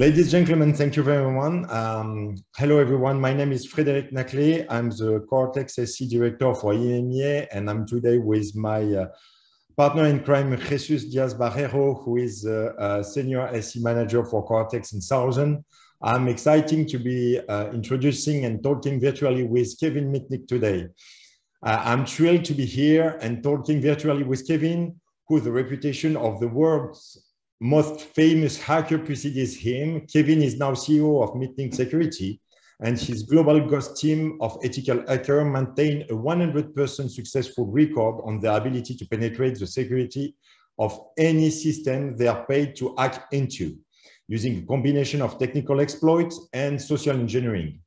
Ladies and gentlemen, thank you very much. Hello, everyone. My name is Frederic Nakley. I'm the Cortex SC Director for EMEA, and I'm today with my partner in crime, Jesus Diaz-Barrero, who is a Senior SC Manager for Cortex in Southern. I'm excited to be introducing and talking virtually with Kevin Mitnick today. I'm thrilled to be here and talking virtually with Kevin, who the reputation of the world's most famous hacker precedes him. Kevin is now CEO of Mitnick Security, and his global ghost team of ethical hackers maintain a 100% successful record on their ability to penetrate the security of any system they are paid to hack into, using a combination of technical exploits and social engineering.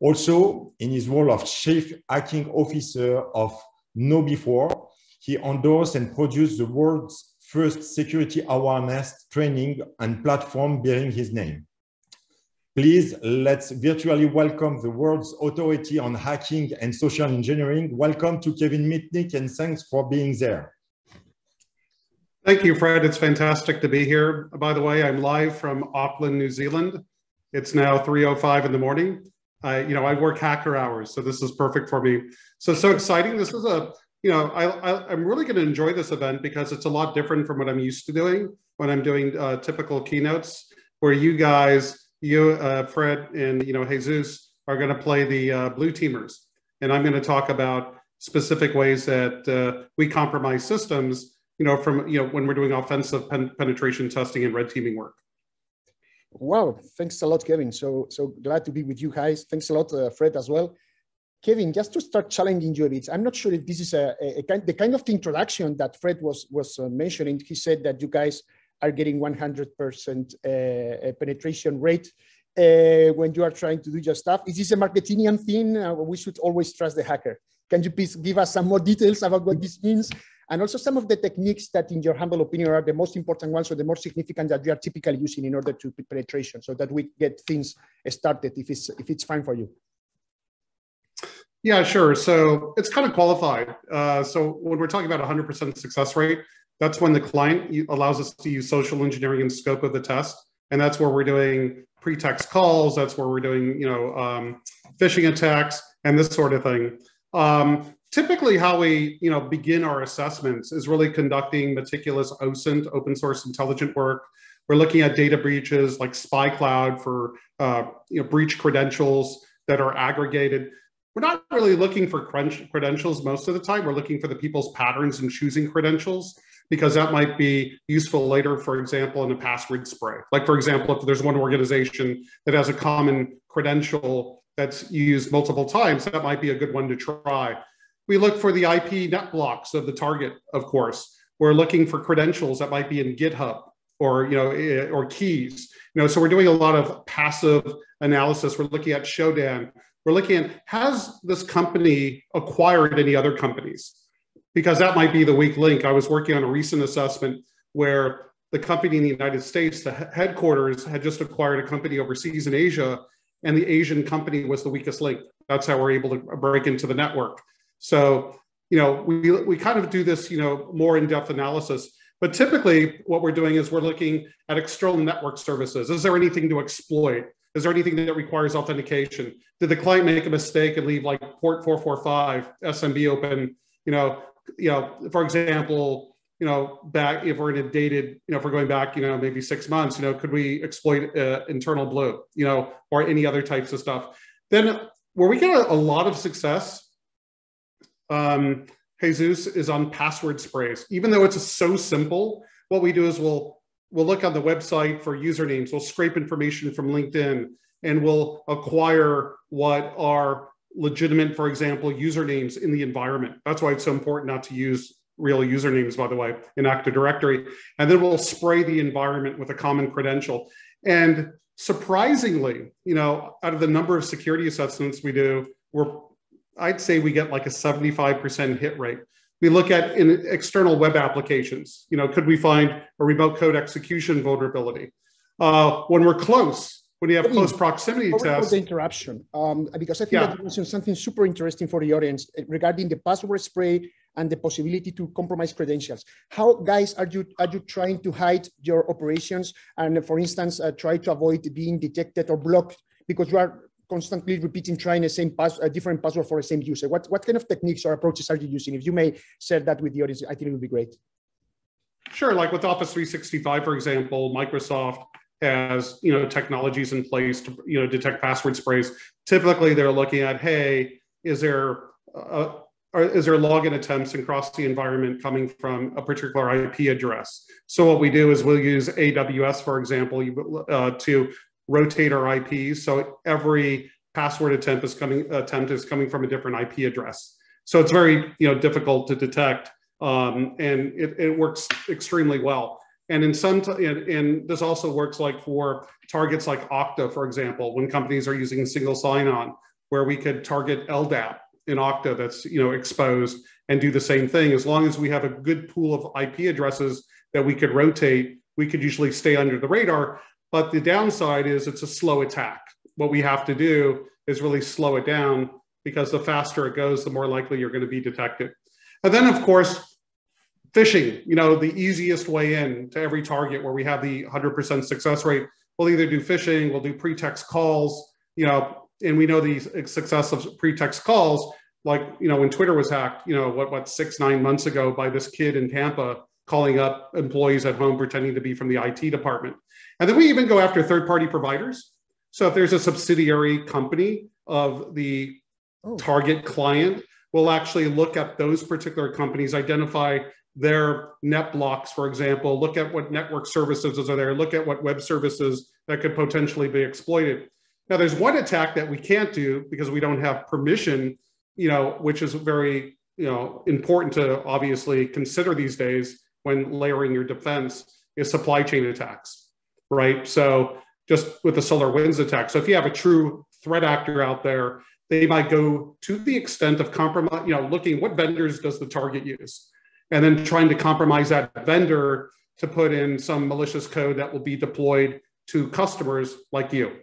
Also, in his role of Chief Hacking Officer of KnowBe4, he endorsed and produced the world's first security awareness training and platform bearing his name. Please, let's virtually welcome the world's authority on hacking and social engineering. Welcome to Kevin Mitnick, and thanks for being there. Thank you, Fred. It's fantastic to be here. By the way, I'm live from Auckland, New Zealand. It's now 3:05 in the morning. I work hacker hours, so this is perfect for me. So exciting. This is a, I'm really going to enjoy this event because it's a lot different from what I'm used to doing when I'm doing typical keynotes, where you guys, Fred and, Jesus are going to play the blue teamers. And I'm going to talk about specific ways that we compromise systems, when we're doing offensive penetration testing and red teaming work. Wow, thanks a lot, Kevin. So glad to be with you guys. Thanks a lot, Fred, as well. Kevin, just to start challenging you a bit, I'm not sure if this is the kind of introduction that Fred was mentioning. He said that you guys are getting 100% penetration rate when you are trying to do your stuff. Is this a marketingian thing? We should always trust the hacker. Can you please give us some more details about what this means? And also some of the techniques that, in your humble opinion, are the most important ones or the more significant that you are typically using in order to penetration, so that we get things started, if it's fine for you. Yeah, sure. So it's kind of qualified. So when we're talking about 100% success rate, that's when the client allows us to use social engineering in the scope of the test. And that's where we're doing pretext calls. That's where we're doing, phishing attacks and this sort of thing. Typically, how we begin our assessments is really conducting meticulous OSINT, open source intelligent work. We're looking at data breaches like SpyCloud for breach credentials that are aggregated. We're not really looking for credentials most of the time. We're looking for the people's patterns in choosing credentials, because that might be useful later, for example, in a password spray. Like, for example, if there's one organization that has a common credential that's used multiple times, that might be a good one to try. We look for the IP net blocks of the target, of course. We're looking for credentials that might be in GitHub or, or keys. So we're doing a lot of passive analysis. We're looking at Shodan. We're looking at, has this company acquired any other companies? Because that might be the weak link. I was working on a recent assessment where the company in the United States, the headquarters, had just acquired a company overseas in Asia, and the Asian company was the weakest link. That's how we're able to break into the network. So, we kind of do this, more in-depth analysis, but typically what we're doing is we're looking at external network services. Is there anything to exploit? Is there anything that requires authentication? Did the client make a mistake and leave like port 445 SMB open? For example, back if we're in a dated, if we're going back, maybe 6 months, could we exploit internal blue, or any other types of stuff? Then where we get a lot of success, Jesus, is on password sprays. Even though it's so simple, what we do is we'll look on the website for usernames, we'll scrape information from LinkedIn, and we'll acquire what are legitimate, for example, usernames in the environment. That's why it's so important not to use real usernames, by the way, in Active Directory. And then we'll spray the environment with a common credential. And surprisingly, out of the number of security assessments we do, I'd say we get like a 75% hit rate. We look at in external web applications. Could we find a remote code execution vulnerability? When we're close, when you have close proximity tests. The interruption, because I think that you mentioned something super interesting for the audience regarding the password spray and the possibility to compromise credentials. How, guys, are you trying to hide your operations and, for instance, try to avoid being detected or blocked because you are constantly repeating, trying the same different password for the same user? What kind of techniques or approaches are you using? If you may share that with the audience, I think it would be great. Sure, like with Office 365, for example, Microsoft has, you know, technologies in place to, you know, detect password sprays. Typically, they're looking at, hey, is there login attempts across the environment coming from a particular IP address? So what we do is we'll use AWS, for example, to rotate our IPs. So every password attempt is coming from a different IP address. So it's very, you know, difficult to detect, and it works extremely well. And in some, and this also works like for targets like Okta, for example, when companies are using single sign-on, where we could target LDAP in Okta that's, you know, exposed and do the same thing. As long as we have a good pool of IP addresses that we could rotate, we could usually stay under the radar. But the downside is it's a slow attack. What we have to do is really slow it down, because the faster it goes, the more likely you're going to be detected. And then, of course, phishing, you know, the easiest way in to every target where we have the 100% success rate. We'll either do phishing, we'll do pretext calls, you know, and we know the success of pretext calls. Like, you know, when Twitter was hacked, you know, what 6, 9 months ago by this kid in Tampa calling up employees at home pretending to be from the IT department. And then we even go after third-party providers. So if there's a subsidiary company of the target client, we'll actually look at those particular companies, identify their net blocks, for example, look at what network services are there, look at what web services that could potentially be exploited. Now, there's one attack that we can't do because we don't have permission, you know, which is very, you know, important to obviously consider these days when layering your defense, is supply chain attacks, right? So just with the SolarWinds attack. So if you have a true threat actor out there, they might go to the extent of compromise, you know, looking what vendors does the target use, and then trying to compromise that vendor to put in some malicious code that will be deployed to customers like you.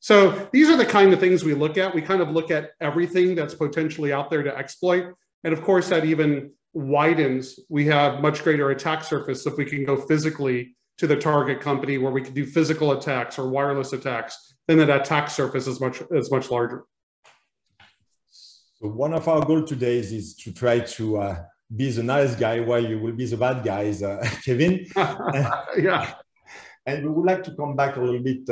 So these are the kind of things we look at. We kind of look at everything that's potentially out there to exploit. And of course, that even widens. We have much greater attack surface if we can go physically to the target company, where we can do physical attacks or wireless attacks, then that attack surface is much larger. So one of our goals today is to try to be the nice guy while you will be the bad guys, Kevin. Yeah. And we would like to come back a little bit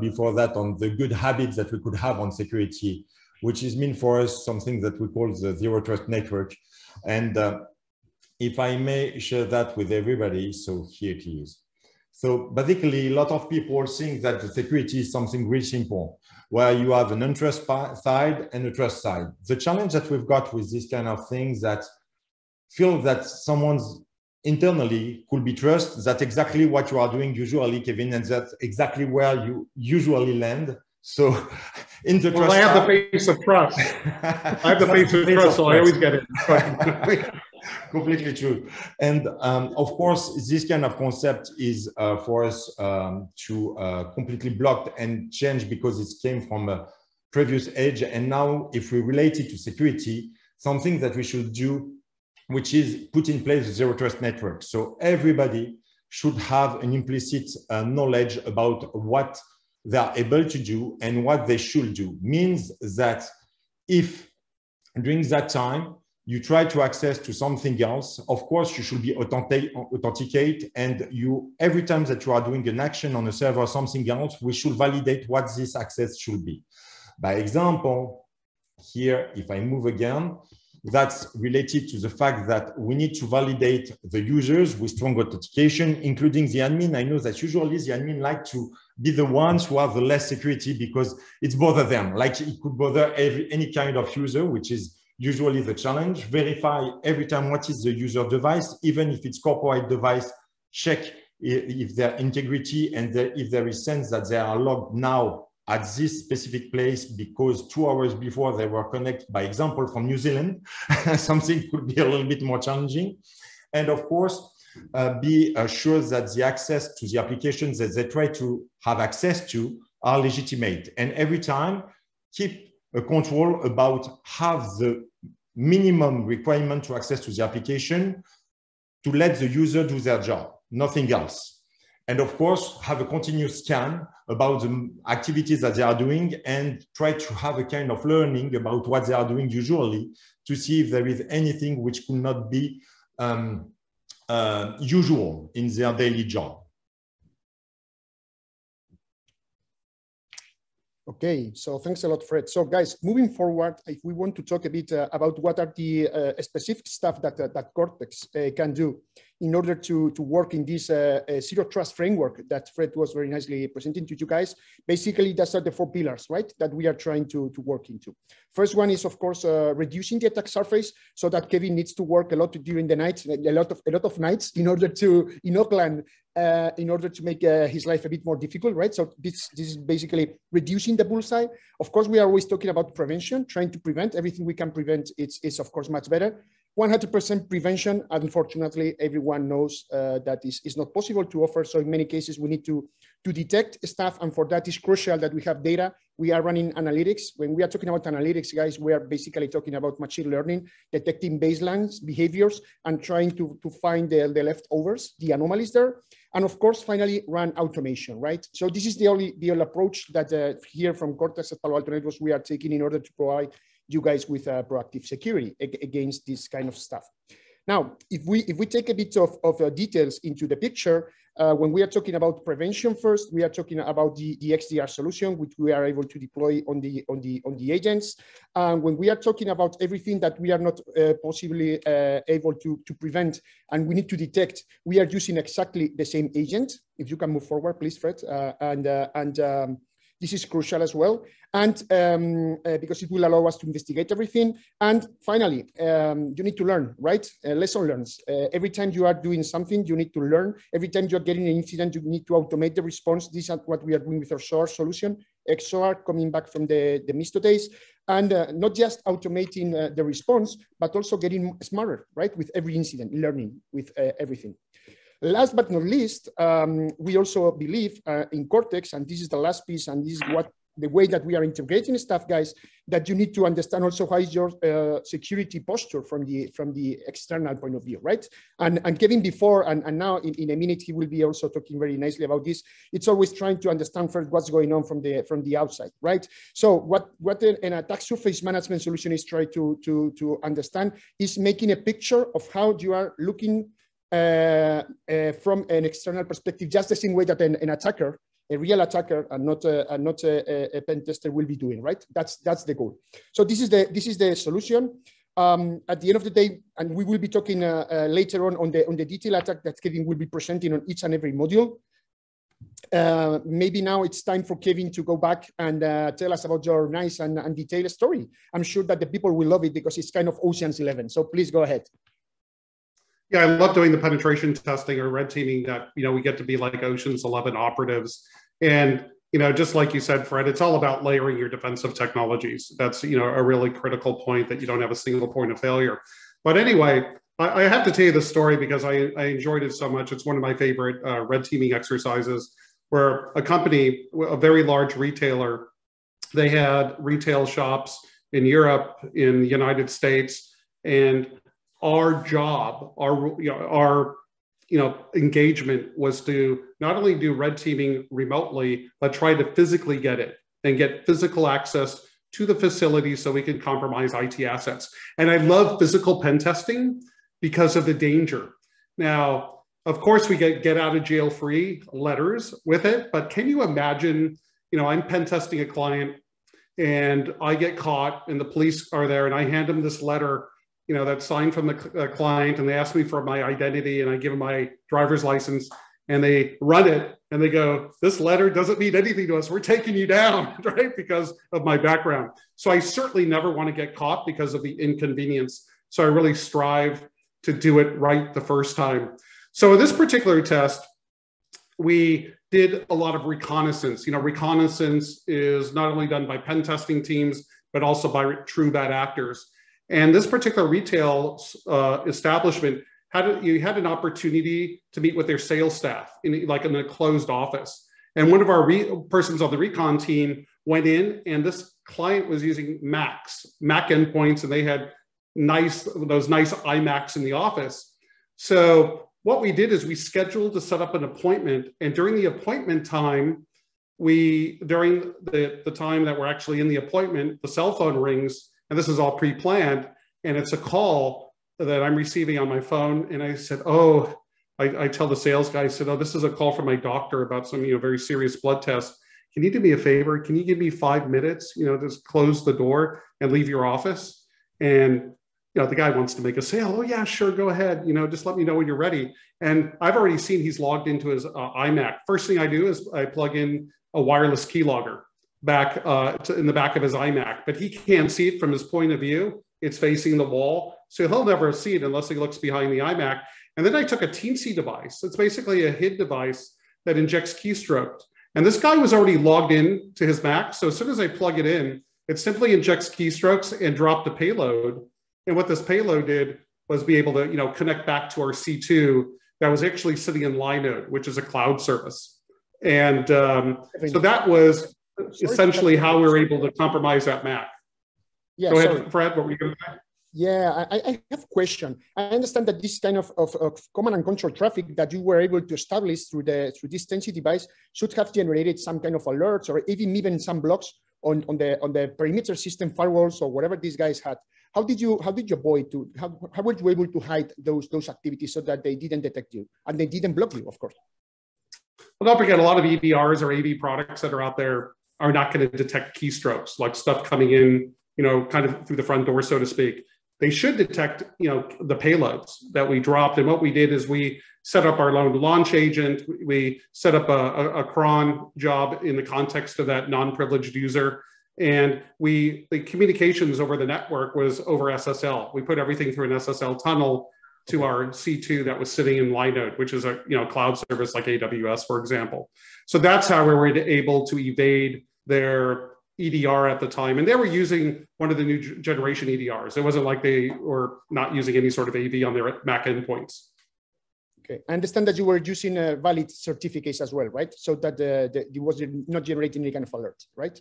before that on the good habits that we could have on security, which is mean for us something that we call the Zero Trust Network. And if I may share that with everybody, so here it is. So basically, a lot of people think that the security is something really simple, where you have an untrust side and a trust side. The challenge that we've got with this kind of things that feel that someone's internally could be trust, that's exactly what you are doing usually, Kevin, and that's exactly where you usually land. So in the trust, I have the face of trust. I have the face of trust, so I always get it. Completely true. And of course, this kind of concept is for us to completely blocked and changed, because it came from a previous age. And now if we relate it to security, something that we should do, which is put in place a zero trust network. So everybody should have an implicit knowledge about what they are able to do and what they should do. Means that if during that time you try to access to something else, of course you should be authenticate, and you, every time that you are doing an action on a server or something else, we should validate what this access should be. By example, here, if I move again, that's related to the fact that we need to validate the users with strong authentication, including the admin. I know that usually the admin like to be the ones who have the less security because it's bother them. Like it could bother any kind of user, which is usually the challenge. Verify every time what is the user device, even if it's corporate device, check if their integrity and if there is sense that they are logged now at this specific place because 2 hours before they were connected, by example, from New Zealand, something could be a little bit more challenging. And of course, be sure that the access to the applications that they try to have access to are legitimate. And every time, keep a control about how the minimum requirement to access to the application to let the user do their job, nothing else. And of course, have a continuous scan about the activities that they are doing and try to have a kind of learning about what they are doing usually to see if there is anything which could not be usual in their daily job. Okay, so thanks a lot, Fred. So guys, moving forward, if we want to talk a bit about what are the specific stuff that, that Cortex can do in order to work in this zero trust framework that Fred was very nicely presenting to you guys. Basically, that's the four pillars, right, that we are trying to work into. First one is, of course, reducing the attack surface so that Kevin needs to work a lot during the night, a lot of nights in order to, in Auckland, in order to make his life a bit more difficult, right? So this is basically reducing the bullseye. Of course, we are always talking about prevention, trying to prevent everything we can prevent. It's of course much better. 100% prevention, unfortunately, everyone knows that is not possible to offer. So in many cases, we need to detect stuff. And for that, it's crucial that we have data. We are running analytics. When we are talking about analytics, guys, we are basically talking about machine learning, detecting baselines, behaviors, and trying to find the leftovers, the anomalies there. And of course, finally, run automation, right? So this is the only approach that here from Cortex at Palo Alto Networks we are taking in order to provide you guys with proactive security against this kind of stuff. Now, if we take a bit of details into the picture, when we are talking about prevention first, we are talking about the XDR solution, which we are able to deploy on the agents. When we are talking about everything that we are not possibly able to prevent and we need to detect, we are using exactly the same agent. If you can move forward, please, Fred, this is crucial as well, and because it will allow us to investigate everything. And finally, you need to learn, right? Lesson learns. Every time you are doing something, you need to learn. Every time you're getting an incident, you need to automate the response. These are what we are doing with our SOAR solution, XOR, coming back from the Misto days. And not just automating the response, but also getting smarter, right? With every incident, learning with everything. Last but not least, we also believe in Cortex, and this is the last piece, and this is the way that we are integrating stuff, guys, that you need to understand also how is your security posture from the external point of view, right? And Kevin before, and now in a minute, he will be also talking very nicely about this. It's always trying to understand first what's going on from the outside, right? So what an attack surface management solution is trying to understand is making a picture of how you are looking from an external perspective, just the same way that an attacker, a real attacker, and not a pen tester will be doing, right? That's the goal. So this is the solution. At the end of the day, and we will be talking later on the detail attack that Kevin will be presenting on each and every module. Maybe now it's time for Kevin to go back and tell us about your nice and detailed story. I'm sure that the people will love it because it's kind of Ocean's 11. So please go ahead. Yeah, I love doing the penetration testing or red teaming that, you know, we get to be like Ocean's 11 operatives. And, you know, just like you said, Fred, it's all about layering your defensive technologies. That's, you know, a really critical point that you don't have a single point of failure. But anyway, I have to tell you this story because I enjoyed it so much. It's one of my favorite red teaming exercises where a company, a very large retailer, they had retail shops in Europe, in the United States, and our job, our engagement was to not only do red teaming remotely, but try to physically get it and get physical access to the facility so we could compromise IT assets. And I love physical pen testing because of the danger. Now, of course, we get out of jail free letters with it, but can you imagine, you know, I'm pen testing a client and I get caught and the police are there and I hand them this letter, you know, that's signed from the client, and they ask me for my identity and I give them my driver's license and they run it and they go, this letter doesn't mean anything to us. We're taking you down, right? Because of my background. So I certainly never want to get caught because of the inconvenience. So I really strive to do it right the first time. So in this particular test, we did a lot of reconnaissance. You know, reconnaissance is not only done by pen testing teams, but also by true bad actors. And this particular retail establishment, you had an opportunity to meet with their sales staff, in a closed office. And one of our persons on the recon team went in, and this client was using Macs, Mac endpoints, and they had those nice iMacs in the office. So what we did is we scheduled to set up an appointment, and during the appointment time, during the time that we're actually in the appointment, the cell phone rings, and this is all pre-planned, and it's a call that I'm receiving on my phone. And I said, oh, I tell the sales guy, I said, oh, this is a call from my doctor about some, very serious blood test. Can you do me a favor? Can you give me 5 minutes, just close the door and leave your office? And, the guy wants to make a sale. Oh yeah, sure, go ahead. Just let me know when you're ready. And I've already seen he's logged into his iMac. First thing I do is I plug in a wireless keylogger back in the back of his iMac, but he can't see it from his point of view. It's facing the wall. So he'll never see it unless he looks behind the iMac. And then I took a Teensy device. It's basically a HID device that injects keystroke. And this guy was already logged in to his Mac. So as soon as I plug it in, it simply injects keystrokes and dropped a payload. And what this payload did was be able to, connect back to our C2 that was actually sitting in Linode, which is a cloud service. And so that was essentially how we were able to compromise that Mac. Yeah, go ahead, sorry. Fred, what were you going to say? Yeah, I have a question. I understand that this kind of command and control traffic that you were able to establish through this Teensy device should have generated some kind of alerts or even some blocks on the perimeter system firewalls or whatever these guys had. How were you able to hide those activities so that they didn't detect you and they didn't block you, of course? Well, don't forget, a lot of EDRs or AV products that are out there are not going to detect keystrokes, like stuff coming in, kind of through the front door, so to speak. They should detect, the payloads that we dropped. And what we did is we set up our own launch agent. We set up a cron job in the context of that non-privileged user. And the communications over the network was over SSL. We put everything through an SSL tunnel to our C2 that was sitting in Linode, which is a cloud service like AWS, for example. So that's how we were able to evade their EDR at the time. And they were using one of the new generation EDRs. It wasn't like they were not using any sort of AV on their Mac endpoints. Okay, I understand that you were using valid certificates as well, right? So that it was not generating any kind of alert, right?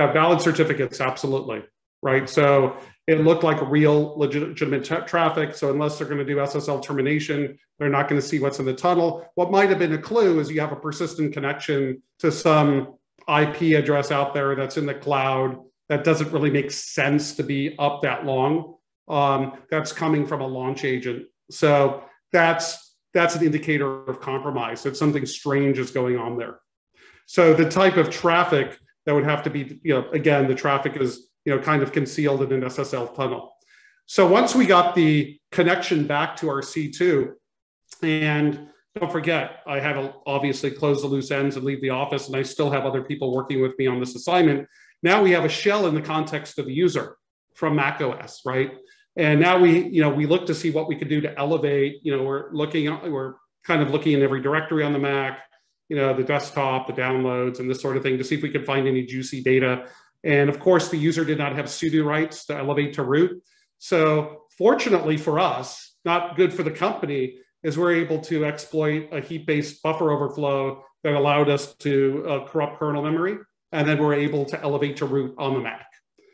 Yeah, valid certificates, absolutely. Right, so it looked like real legitimate traffic. So unless they're going to do SSL termination, they're not going to see what's in the tunnel. What might have been a clue is you have a persistent connection to some IP address out there that's in the cloud that doesn't really make sense to be up that long. That's coming from a launch agent. So that's an indicator of compromise, that something strange is going on there. So the type of traffic that would have to be, again, the traffic is kind of concealed in an SSL tunnel. So once we got the connection back to our C2, and don't forget, I had to obviously close the loose ends and leave the office, and I still have other people working with me on this assignment. Now we have a shell in the context of the user from macOS, right? And now we look to see what we could do to elevate, we're kind of looking in every directory on the Mac, the desktop, the downloads, and this sort of thing to see if we could find any juicy data. And of course, the user did not have sudo rights to elevate to root. So fortunately for us, not good for the company, is we're able to exploit a heap-based buffer overflow that allowed us to corrupt kernel memory. And then we're able to elevate to root on the Mac.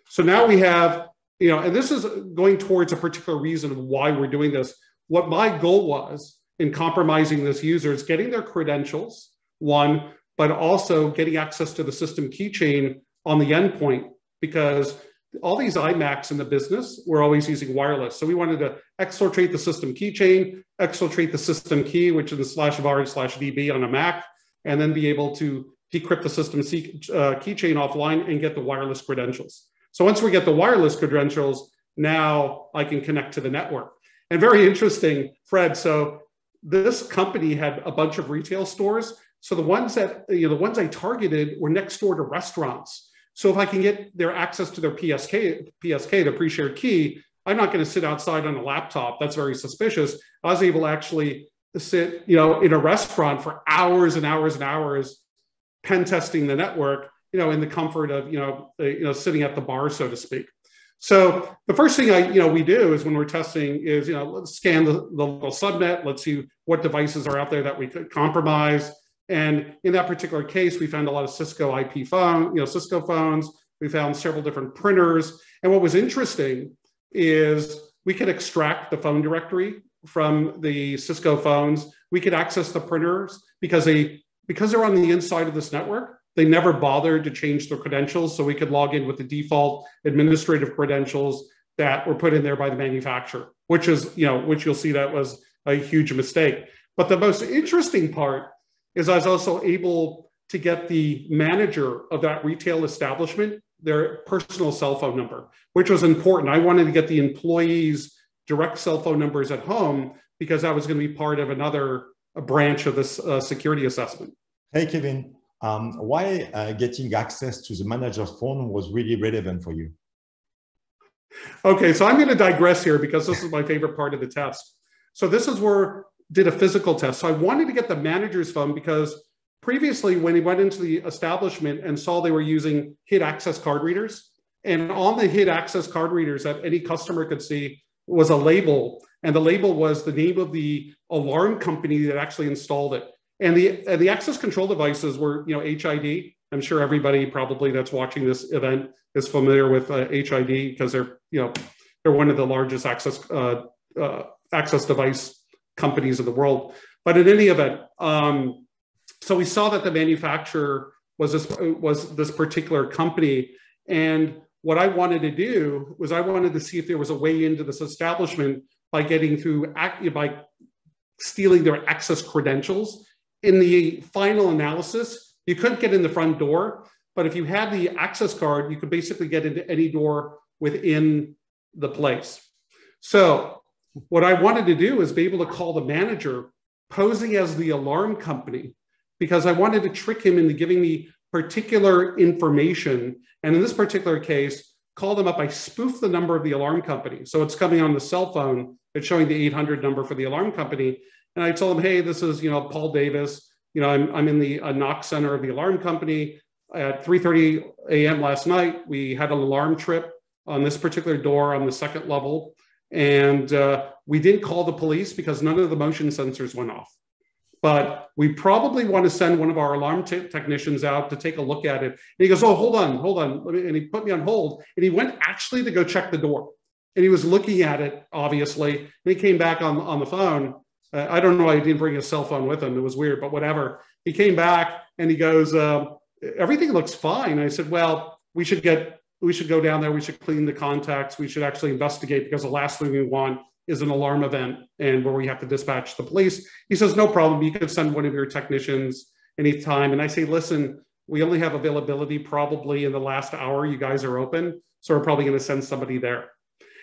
So now we have, and this is going towards a particular reason of why we're doing this. What my goal was in compromising this user is getting their credentials, one, but also getting access to the system keychain on the endpoint, because all these iMacs in the business were always using wireless. So we wanted to exfiltrate the system keychain, exfiltrate the system key, which is the /var/db on a Mac, and then be able to decrypt the system keychain offline and get the wireless credentials. So once we get the wireless credentials, now I can connect to the network. And very interesting, Fred, so this company had a bunch of retail stores. So the ones that, the ones I targeted were next door to restaurants. So if I can get their access to their PSK, their pre-shared key, I'm not going to sit outside on a laptop. That's very suspicious. I was able to actually sit, in a restaurant for hours and hours and hours, pen testing the network, in the comfort of, sitting at the bar, so to speak. So the first thing we do is when we're testing is, let's scan the local subnet. Let's see what devices are out there that we could compromise. And in that particular case, we found a lot of Cisco IP phones. We found several different printers. And what was interesting is we could extract the phone directory from the Cisco phones. We could access the printers because they're on the inside of this network. They never bothered to change their credentials, so we could log in with the default administrative credentials that were put in there by the manufacturer, which is, you know, which you'll see that was a huge mistake. But the most interesting part is I was also able to get the manager of that retail establishment their personal cell phone number, which was important. I wanted to get the employees' direct cell phone numbers at home because that was going to be part of another branch of this security assessment. Hey, Kevin. Why getting access to the manager's phone was really relevant for you? Okay, so I'm going to digress here because this is my favorite part of the test. So this is where I did a physical test. So I wanted to get the manager's phone because previously when he went into the establishment and saw they were using HID access card readers, and on the HID access card readers that any customer could see was a label, and the label was the name of the alarm company that actually installed it. And the access control devices were, you know, HID. I'm sure everybody probably that's watching this event is familiar with HID because they're, you know, they're one of the largest access device companies in the world. But in any event, so we saw that the manufacturer was this particular company. And what I wanted to do was I wanted to see if there was a way into this establishment by getting through, by stealing their access credentials. In the final analysis, you couldn't get in the front door, but if you had the access card, you could basically get into any door within the place. So what I wanted to do is be able to call the manager posing as the alarm company, because I wanted to trick him into giving me particular information. And in this particular case, call them up. I spoofed the number of the alarm company. So it's coming on the cell phone. It's showing the 800 number for the alarm company. And I told him, hey, this is, you know, Paul Davis. You know, I'm in the knock center of the alarm company. At 3:30 a.m. last night, we had an alarm trip on this particular door on the second level. And we didn't call the police because none of the motion sensors went off. But we probably want to send one of our alarm technicians out to take a look at it. And he goes, oh, hold on. And he put me on hold. And he went actually to go check the door. And he was looking at it, obviously. And he came back on the phone. I don't know why he didn't bring his cell phone with him. It was weird, but whatever. He came back and he goes, everything looks fine. And I said, well, we should go down there. We should clean the contacts. We should actually investigate because the last thing we want is an alarm event and where we have to dispatch the police. He says, no problem. You can send one of your technicians anytime. And I say, listen, we only have availability probably in the last hour. You guys are open. So we're probably going to send somebody there.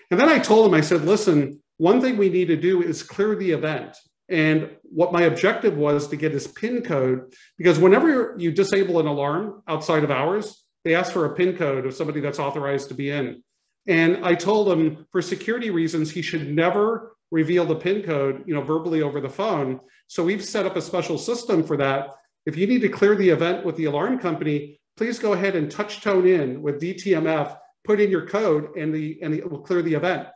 And then I told him, I said, listen, one thing we need to do is clear the event. And what my objective was to get his PIN code, because whenever you disable an alarm outside of hours, they ask for a PIN code of somebody that's authorized to be in. And I told him for security reasons, he should never reveal the PIN code, you know, verbally over the phone. So we've set up a special system for that. If you need to clear the event with the alarm company, please go ahead and touch tone in with DTMF, put in your code, and it will clear the event.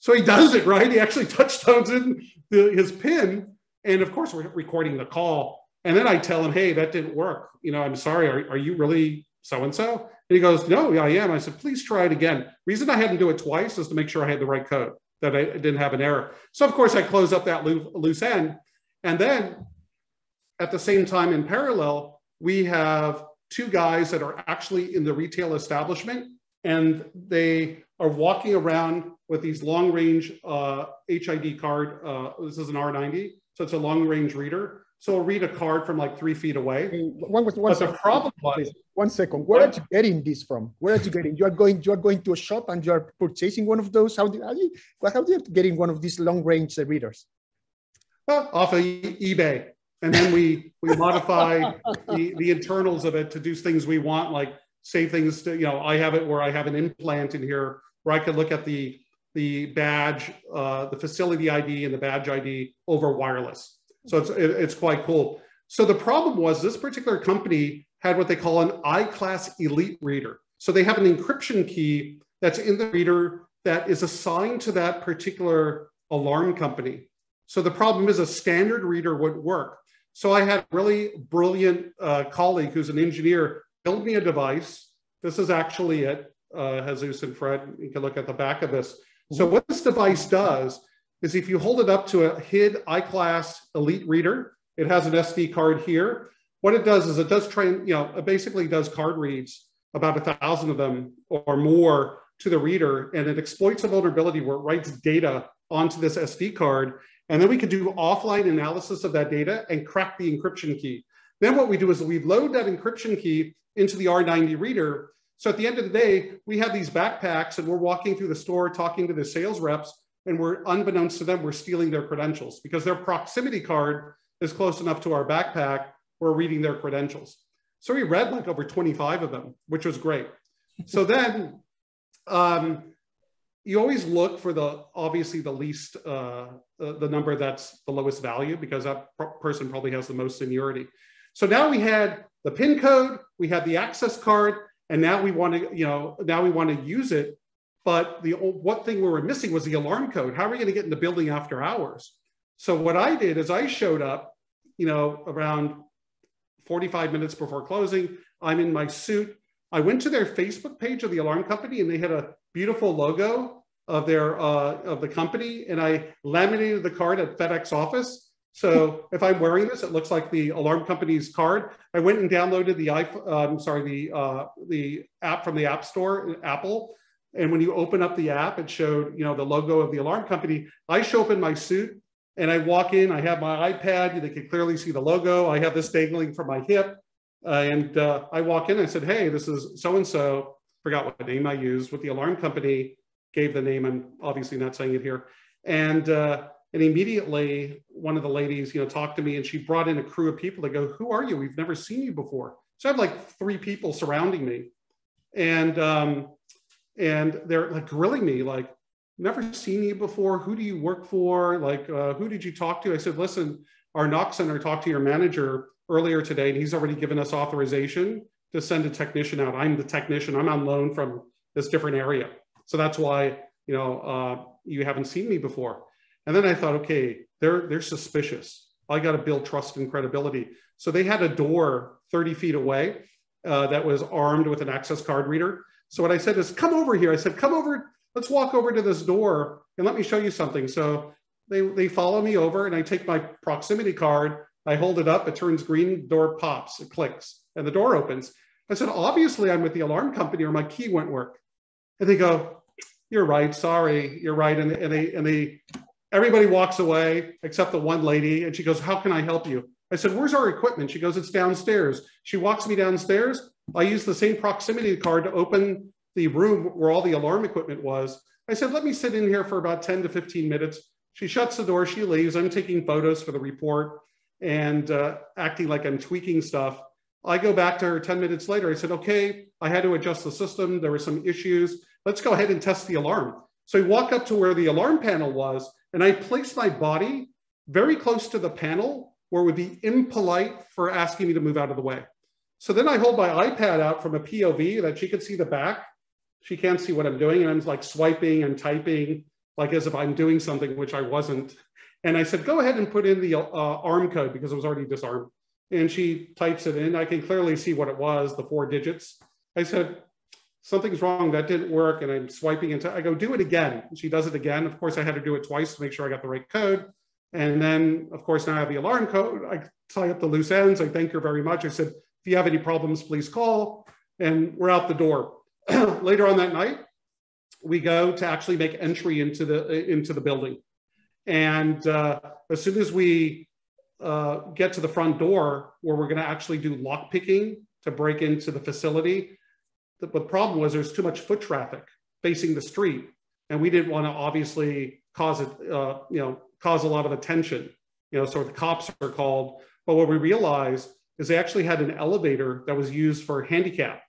So he does it, right? He actually touchstones in his PIN. And of course, we're recording the call. And then I tell him, hey, that didn't work. You know, I'm sorry. Are you really so-and-so? And he goes, no, I am. I said, please try it again. Reason I hadn't do it twice is to make sure I had the right code, that I didn't have an error. So of course, I close up that loose end. And then at the same time in parallel, we have two guys that are actually in the retail establishment, and they are walking around with these long-range HID card. This is an R90, so it's a long-range reader. So it'll read a card from like 3 feet away. But the problem was, 1 second. Where are you getting this from? Where are you getting? You are going to a shop and you are purchasing one of those. How do you getting one of these long-range readers? Well, off of eBay, and then we modify the internals of it to do things we want, like save things to, you know, I have it where I have an implant in here where I could look at the badge, the facility ID and the badge ID over wireless. So it's quite cool. So the problem was this particular company had what they call an I-class elite reader. So they have an encryption key that's in the reader that is assigned to that particular alarm company. So the problem is a standard reader would work. So I had a really brilliant colleague who's an engineer build me a device. This is actually it, Jesus and Fred. You can look at the back of this. So what this device does is if you hold it up to a HID I-class elite reader, it has an SD card here. What it does is it does train, you know, it basically does card reads, about 1,000 of them or more to the reader, and it exploits a vulnerability where it writes data onto this SD card. And then we could do offline analysis of that data and crack the encryption key. Then what we do is we load that encryption key into the R90 reader. So at the end of the day, we have these backpacks and we're walking through the store, talking to the sales reps, and we're unbeknownst to them, we're stealing their credentials because their proximity card is close enough to our backpack, we're reading their credentials. So we read like over 25 of them, which was great. So then you always look for the, obviously the least, the number that's the lowest value because that person probably has the most seniority. So now we had the PIN code, we had the access card, and now we want to, you know, now we want to use it. But the one thing we were missing was the alarm code. How are we going to get in the building after hours? So what I did is I showed up, you know, around 45 minutes before closing. I'm in my suit. I went to their Facebook page of the alarm company, and they had a beautiful logo of their of the company. And I laminated the card at FedEx office. So if I'm wearing this, it looks like the alarm company's card. I went and downloaded the app from the App Store, Apple. And when you open up the app, it showed, you know, the logo of the alarm company. I show up in my suit and I walk in, I have my iPad, they can clearly see the logo. I have this dangling from my hip. And I walk in, I said, hey, this is so-and-so, forgot what name I used with the alarm company, gave the name, I'm obviously not saying it here. And immediately one of the ladies, you know, talked to me and she brought in a crew of people that go, who are you? We've never seen you before. So I have like 3 people surrounding me. And they're like grilling me, like, never seen you before. Who do you work for? Like, who did you talk to? I said, listen, our NOC Center talked to your manager earlier today, and he's already given us authorization to send a technician out. I'm the technician. I'm on loan from this different area. So that's why, you know, you haven't seen me before. And then I thought, okay, they're suspicious. I got to build trust and credibility. So they had a door 30 feet away that was armed with an access card reader. So what I said is, come over here. I said, come over, let's walk over to this door and let me show you something. So they follow me over and I take my proximity card, I hold it up, it turns green, door pops, it clicks, and the door opens. I said, obviously I'm with the alarm company or my key won't work. And they go, you're right, sorry, you're right. And everybody walks away except the one lady. And she goes, how can I help you? I said, where's our equipment? She goes, it's downstairs. She walks me downstairs. I used the same proximity card to open the room where all the alarm equipment was. I said, let me sit in here for about 10 to 15 minutes. She shuts the door, she leaves. I'm taking photos for the report and acting like I'm tweaking stuff. I go back to her 10 minutes later. I said, okay, I had to adjust the system. There were some issues. Let's go ahead and test the alarm. So I walk up to where the alarm panel was and I placed my body very close to the panel where it would be impolite for asking me to move out of the way. So then I hold my iPad out from a POV that she could see the back. She can't see what I'm doing. And I'm like swiping and typing, like as if I'm doing something, which I wasn't. And I said, go ahead and put in the ARM code because it was already disarmed. And she types it in. I can clearly see what it was, the 4 digits. I said, something's wrong. That didn't work. And I'm swiping into, I go, do it again. And she does it again. Of course, I had to do it twice to make sure I got the right code. And then, of course, now I have the alarm code. I tie up the loose ends. I thank her very much. I said, if you have any problems, please call. And we're out the door. Later on that night, we go to actually make entry into the building. And as soon as we get to the front door where we're gonna actually do lock picking to break into the facility, the problem was there's too much foot traffic facing the street. And we didn't wanna obviously cause, cause a lot of attention. You know, so the cops are called. But what we realized is they actually had an elevator that was used for handicap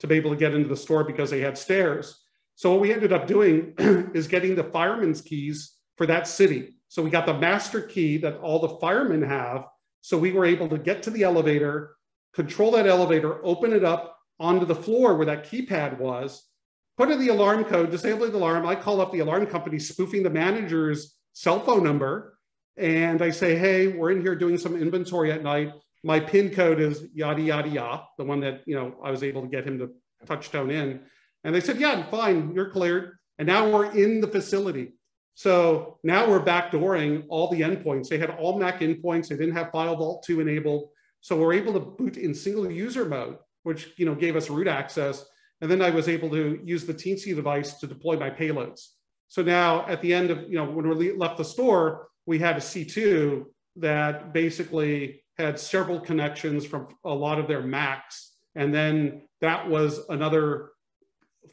to be able to get into the store because they had stairs. So what we ended up doing is getting the firemen's keys for that city. So we got the master key that all the firemen have. So we were able to get to the elevator, control that elevator, open it up onto the floor where that keypad was, put in the alarm code, disable the alarm. I call up the alarm company spoofing the manager's cell phone number. And I say, hey, we're in here doing some inventory at night. My PIN code is yada, yada, yada, the one that, you know, I was able to get him to touch tone in. And they said, yeah, fine, you're cleared. And now we're in the facility. So now we're backdooring all the endpoints. They had all MAC endpoints. They didn't have File Vault 2 enabled. So we're able to boot in single user mode, which gave us root access. And then I was able to use the Teensy device to deploy my payloads. So now at the end of, when we left the store, we had a C2 that basically had several connections from a lot of their MACs. And then that was another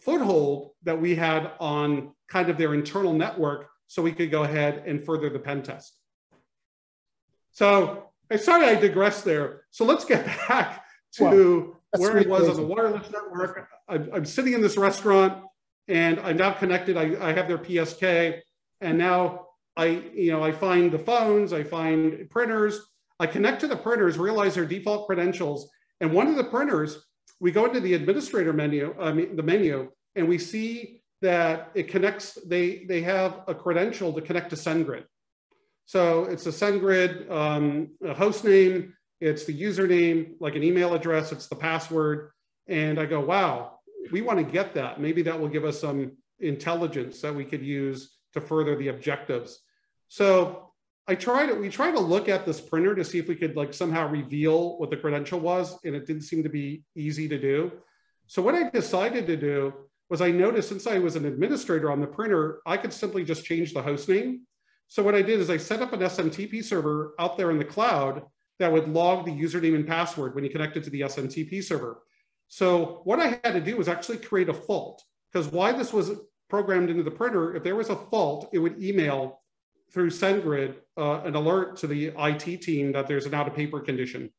foothold that we had on kind of their internal network, so we could go ahead and further the pen test. So I digressed there. So let's get back to where it was on the wireless network. I'm sitting in this restaurant and I'm now connected. I have their PSK, and now I find the phones, I find printers. I connect to the printers, realize their default credentials, and one of the printers, we go into the administrator menu, the menu, and we see that it connects, they have a credential to connect to SendGrid. So it's a SendGrid a host name, it's the username, like an email address, it's the password. And I go, wow, we want to get that. Maybe that will give us some intelligence that we could use to further the objectives. So we tried to look at this printer to see if we could somehow reveal what the credential was, and it didn't seem to be easy to do. So what I decided to do was, I noticed since I was an administrator on the printer, I could simply just change the host name. So what I did is I set up an SMTP server out there in the cloud that would log the username and password when you connected to the SMTP server. So what I had to do was actually create a fault, because why this was programmed into the printer, if there was a fault, it would email through SendGrid an alert to the IT team that there's an out of paper condition.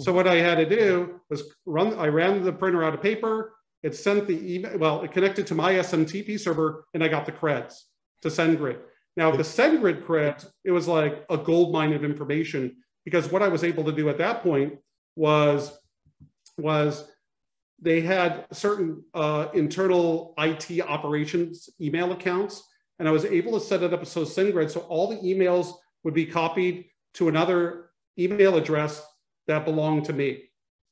So what I had to do was I ran the printer out of paper, it sent the email, well, it connected to my SMTP server, and I got the creds to SendGrid. Now the SendGrid creds, it was like a gold mine of information, because what I was able to do at that point was they had certain internal IT operations email accounts, and I was able to set it up so SendGrid, so all the emails would be copied to another email address that belonged to me.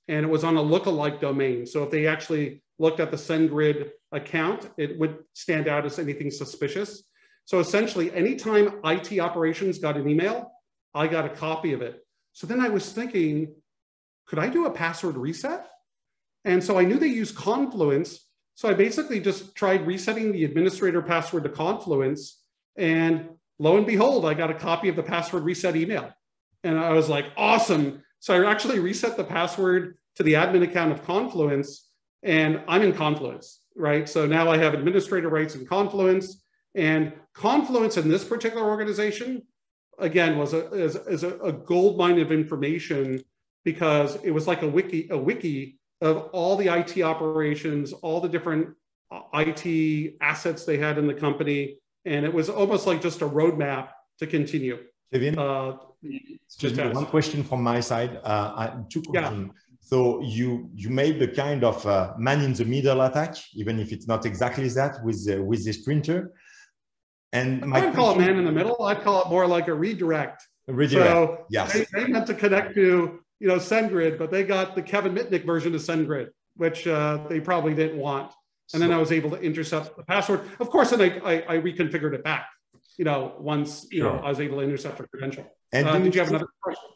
And it was on a lookalike domain. So if they actually looked at the SendGrid account, it would stand out as anything suspicious. So essentially, anytime IT operations got an email, I got a copy of it. So then I was thinking, could I do a password reset? And so I knew they used Confluence. So I basically just tried resetting the administrator password to Confluence, and lo and behold, I got a copy of the password reset email. And I was like, awesome. So I actually reset the password to the admin account of Confluence, and I'm in Confluence, right? So now I have administrator rights in Confluence, and Confluence in this particular organization, again, is a gold mine of information, because it was like a wiki of all the IT operations, all the different IT assets they had in the company. And it was almost like just a roadmap to continue. Kevin, just one question from my side. Two questions. Yeah. So you made the kind of man in the middle attack, even if it's not exactly that, with this printer. And I wouldn't call it man in the middle. I'd call it more like a redirect. A redirect, so yes. They had to connect to SendGrid, but they got the Kevin Mitnick version of SendGrid, which they probably didn't want. And then I was able to intercept the password. Of course, and I reconfigured it back, once, sure, I was able to intercept the credential. And did you have another question?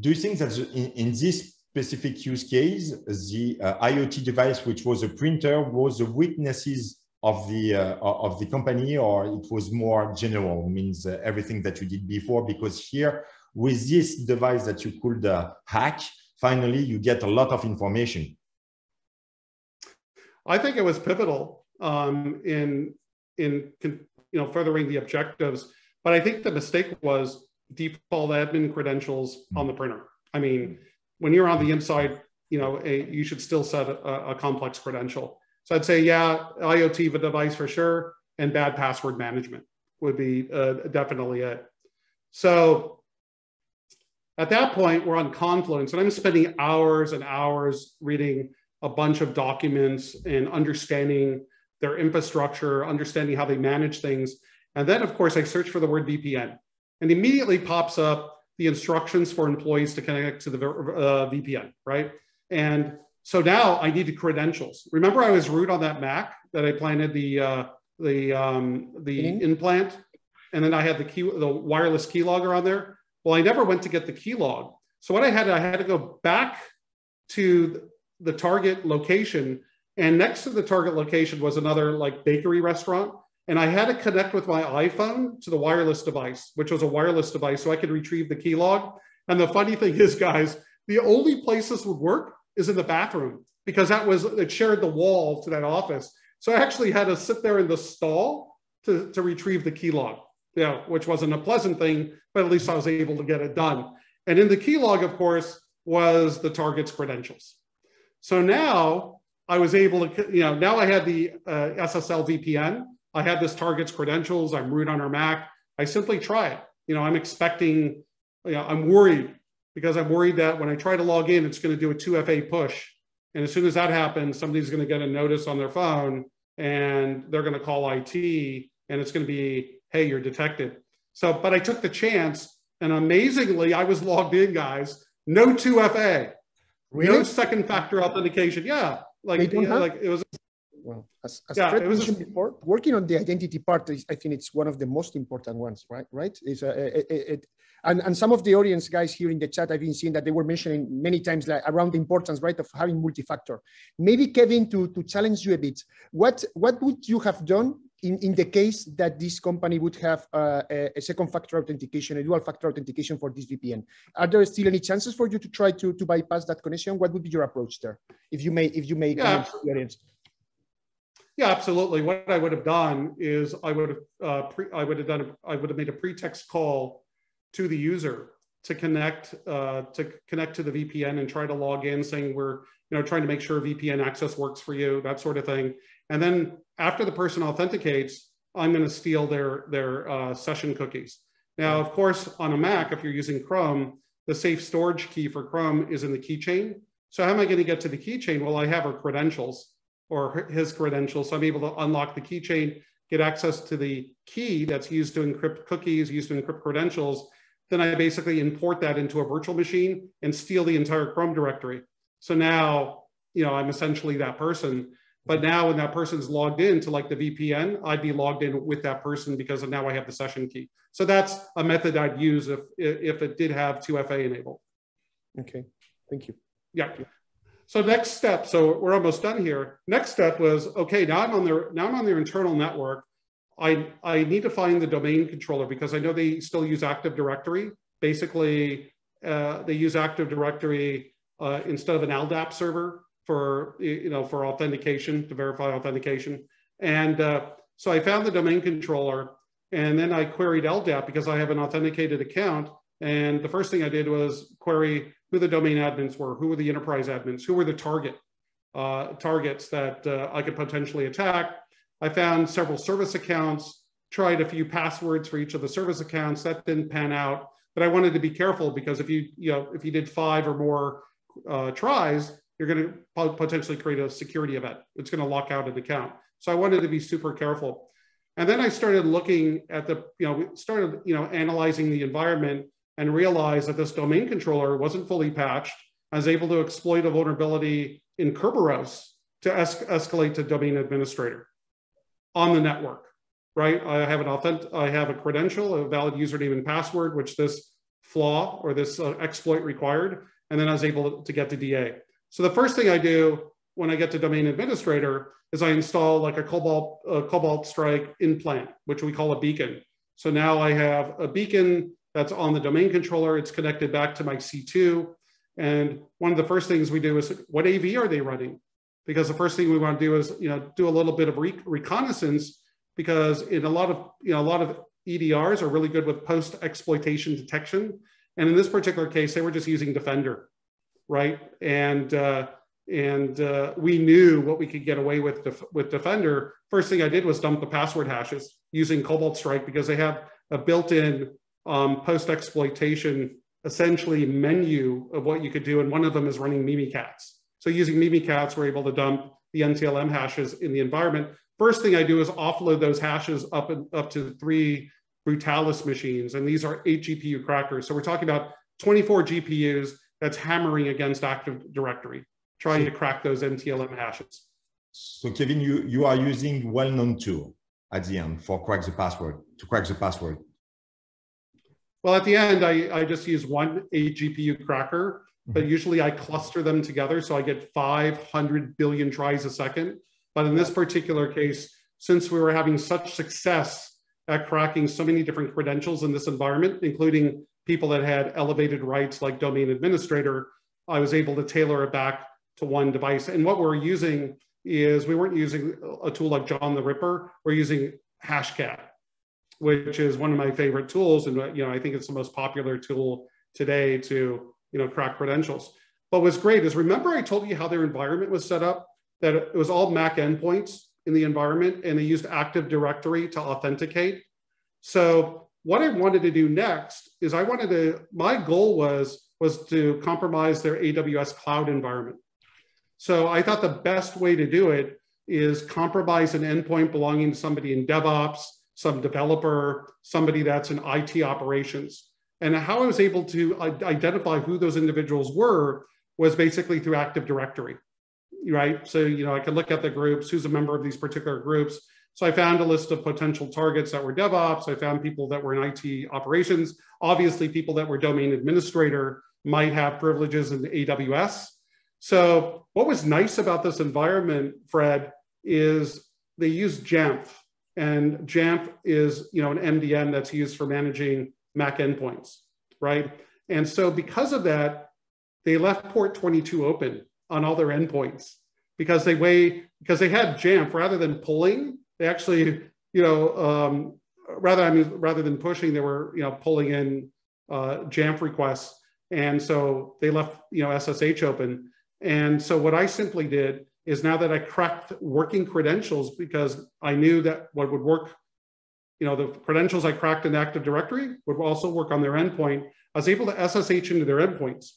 Do you think that in this specific use case, the IoT device, which was a printer, was the weaknesses of the company, or it was more general, means everything that you did before? Because here, with this device that you could hack, finally, you get a lot of information. I think it was pivotal in furthering the objectives. But I think the mistake was default admin credentials on the printer. I mean, when you're on the inside, you should still set a complex credential. So I'd say, yeah, IoT the device for sure, and bad password management would be definitely it. So at that point, we're on Confluence, and I'm spending hours and hours reading a bunch of documents and understanding their infrastructure, understanding how they manage things. And then, of course, I search for the word VPN, and immediately pops up the instructions for employees to connect to the VPN, right? And so now I needed credentials. Remember, I was root on that Mac that I planted the implant, and then I had the wireless keylogger on there. Well, I never went to get the keylog. So what I had to go back to the target location, and next to the target location was another like bakery restaurant. And I had to connect with my iPhone to the wireless device, which was a wireless device, so I could retrieve the keylog. And the funny thing is, guys, the only place this would work is in the bathroom, because that was, it shared the wall to that office. So I actually had to sit there in the stall to retrieve the keylog, which wasn't a pleasant thing, but at least I was able to get it done. And in the keylog, of course, was the target's credentials. So now I was able to, now I had the SSL VPN. I had this target's credentials. I'm root on her Mac. I simply try it. I'm expecting, I'm worried, because I'm worried that when I try to log in, it's going to do a 2FA push. And as soon as that happens, somebody's going to get a notice on their phone, and they're going to call IT, and it's going to be, hey, you're detected. So, but I took the chance, and amazingly, I was logged in, guys. No 2FA, really? No second factor authentication. Yeah, as Fred mentioned before, working on the identity part is, I think, it's one of the most important ones, right? It's and some of the audience guys here in the chat, I've been seeing that they were mentioning many times around the importance, right, of having multi-factor. Maybe Kevin, to challenge you a bit, what would you have done in the case that this company would have a second factor authentication, a dual factor authentication for this VPN? Are there still any chances for you to try to bypass that connection? What would be your approach there, if you may? Yeah. Yeah, absolutely. What I would have done is I would have made a pretext call to the user to connect to the VPN and try to log in, saying we're trying to make sure VPN access works for you, that sort of thing. And then after the person authenticates, I'm going to steal their session cookies. Now, of course, on a Mac, if you're using Chrome, the safe storage key for Chrome is in the keychain. So how am I going to get to the keychain? Well, I have her credentials, or his credentials. So I'm able to unlock the keychain, get access to the key that's used to encrypt cookies, used to encrypt credentials. Then I basically import that into a virtual machine and steal the entire Chrome directory. So now, I'm essentially that person. But now when that person's logged in to like the VPN, I'd be logged in with that person, because now I have the session key. So that's a method I'd use if it did have 2FA enabled. Okay, thank you. Yeah. So next step, so we're almost done here. Next step was, okay, now I'm on their internal network. I need to find the domain controller, because I know they still use Active Directory. Basically, they use Active Directory instead of an LDAP server for authentication, to verify authentication. And so I found the domain controller, and then I queried LDAP, because I have an authenticated account. And the first thing I did was query who the domain admins were, who were the enterprise admins, who were the targets that I could potentially attack. I found several service accounts, tried a few passwords for each of the service accounts. That didn't pan out, but I wanted to be careful, because if you did 5 or more tries, you're going to potentially create a security event. It's going to lock out an account. So I wanted to be super careful. And then I started looking at analyzing the environment, and realized that this domain controller wasn't fully patched. I was able to exploit a vulnerability in Kerberos to escalate to domain administrator on the network, right? I have a credential, a valid username and password, which this flaw or this exploit required, and then I was able to get to DA. So the first thing I do when I get to domain administrator is I install like a Cobalt Strike implant, which we call a beacon. So now I have a beacon that's on the domain controller. It's connected back to my C2. And one of the first things we do is, what AV are they running? Because the first thing we want to do is, do a little bit of reconnaissance, because in a lot of EDRs are really good with post-exploitation detection. And in this particular case, they were just using Defender, right? And we knew what we could get away with Defender. First thing I did was dump the password hashes using Cobalt Strike, because they have a built-in post-exploitation essentially menu of what you could do. And one of them is running Mimikatz. So using Mimikatz, we're able to dump the NTLM hashes in the environment. First thing I do is offload those hashes up to 3 Brutalis machines. And these are 8 GPU crackers. So we're talking about 24 GPUs that's hammering against Active Directory, trying to crack those NTLM hashes. So Kevin, you are using well-known tool. at the end for crack the password, to crack the password? Well, at the end, I just use one GPU cracker, but usually I cluster them together. So I get 500 billion tries a second. But in this particular case, since we were having such success at cracking so many different credentials in this environment, including people that had elevated rights like domain administrator, I was able to tailor it back to one device. And what we're using is, we weren't using a tool like John the Ripper, we're using Hashcat, which is one of my favorite tools. And I think it's the most popular tool today to crack credentials. But what's great is, remember I told you how their environment was set up, that it was all Mac endpoints in the environment, and they used Active Directory to authenticate. So what I wanted to do next is my goal was to compromise their AWS cloud environment. So I thought the best way to do it is compromise an endpoint belonging to somebody in DevOps, some developer, somebody that's in IT operations. And how I was able to identify who those individuals were was basically through Active Directory, right? So, I could look at the groups, who's a member of these particular groups. So I found a list of potential targets that were DevOps. I found people that were in IT operations. Obviously, people that were domain administrator might have privileges in AWS. So what was nice about this environment, Fred, is they used Jamf. And Jamf is, an MDM that's used for managing Mac endpoints, right? And so because of that, they left port 22 open on all their endpoints because they had Jamf. Rather than pulling, they actually, rather than pushing, they were, pulling in Jamf requests. And so they left, SSH open. And so what I simply did is, now that I cracked working credentials, because I knew that what would work, the credentials I cracked in Active Directory would also work on their endpoint. I was able to SSH into their endpoints.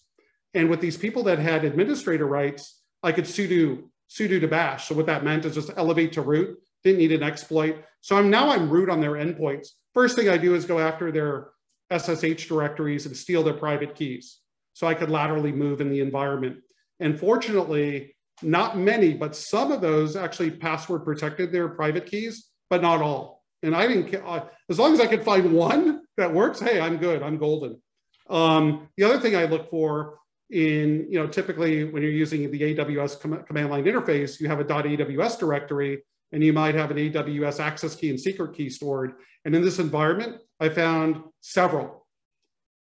And with these people that had administrator rights, I could sudo to bash. So what that meant is just elevate to root, didn't need an exploit. So now I'm root on their endpoints. First thing I do is go after their SSH directories and steal their private keys. So I could laterally move in the environment. And fortunately, not many, but some of those actually password protected their private keys, but not all. And I didn't care. As long as I could find one that works, hey, I'm good, I'm golden. The other thing I look for in, typically when you're using the AWS command line interface, you have a .aws directory, and you might have an AWS access key and secret key stored. And in this environment, I found several.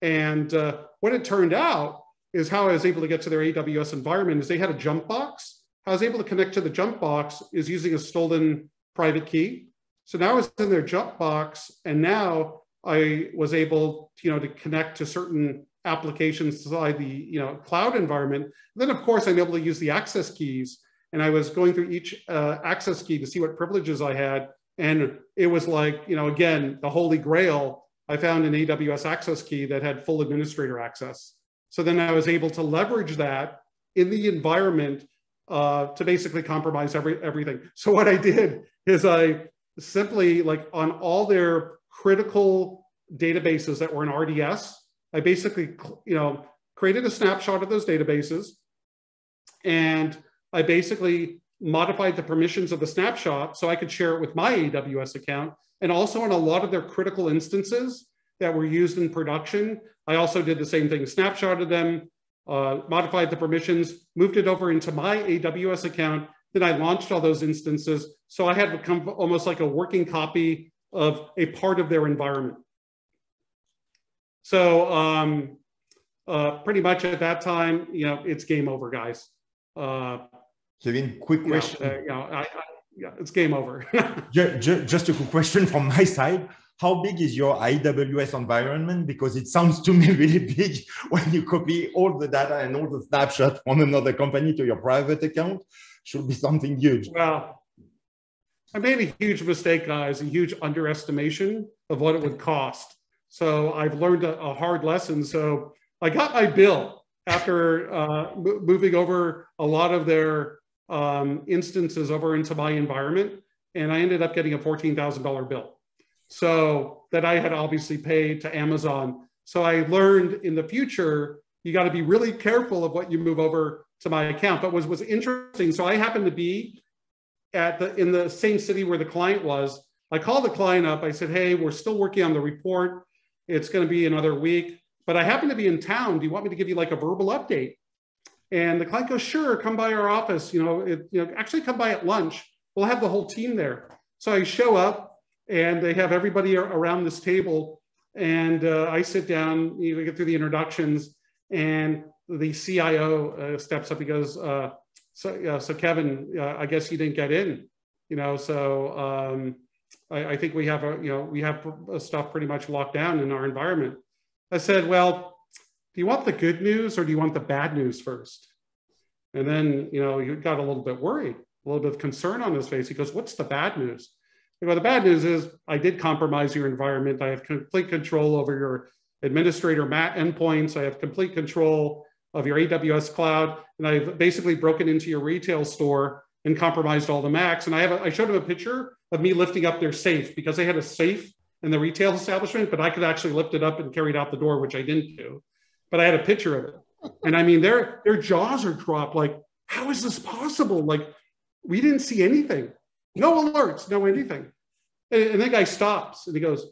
And what it turned out is, how I was able to get to their AWS environment is, they had a jump box. I was able to connect to the jump box is using a stolen private key. So now it's in their jump box, and now I was able, to connect to certain applications inside the, cloud environment. And then, of course, I'm able to use the access keys. And I was going through each access key to see what privileges I had. And it was like, again, the holy grail. I found an AWS access key that had full administrator access. So then I was able to leverage that in the environment to basically compromise everything. So what I did is, I simply, on all their critical databases that were in RDS, I basically, created a snapshot of those databases, and I basically modified the permissions of the snapshot so I could share it with my AWS account. And also on a lot of their critical instances that were used in production, I also did the same thing, snapshotted them, modified the permissions, moved it over into my AWS account. Then I launched all those instances. So I had become almost like a working copy of a part of their environment. So pretty much at that time, it's game over, guys. Kevin, quick question. It's game over. Just a quick question from my side. How big is your AWS environment? Because it sounds to me really big when you copy all the data and all the snapshots from another company to your private account. Should be something huge. Well, I made a huge mistake, guys, a huge underestimation of what it would cost. So I've learned a hard lesson. So I got my bill after moving over a lot of their instances over into my environment. And I ended up getting a $14,000 bill. So that I had obviously paid to Amazon. So I learned in the future, you got to be really careful of what you move over to my account. But what was interesting, so I happened to be in the same city where the client was. I called the client up. I said, hey, we're still working on the report. It's going to be another week, but I happen to be in town. Do you want me to give you like a verbal update? And the client goes, sure, come by our office. Actually come by at lunch. We'll have the whole team there. So I show up and they have everybody around this table. And I sit down, get through the introductions, and the CIO steps up. He goes, so Kevin, I guess you didn't get in, I think we have we have stuff pretty much locked down in our environment. I said, well, do you want the good news or do you want the bad news first? And then, he got a little bit worried, a little bit of concern on his face. He goes, what's the bad news? The bad news is I did compromise your environment. I have complete control over your administrator endpoints. I have complete control of your AWS cloud. And I've basically broken into your retail store and compromised all the Macs. And I showed him a picture of me lifting up their safe, because they had a safe in the retail establishment, but I could actually lift it up and carry it out the door, which I didn't do. But I had a picture of it. And I mean, their jaws are dropped. Like, how is this possible? Like, we didn't see anything. No alerts, no anything. And the guy stops and he goes,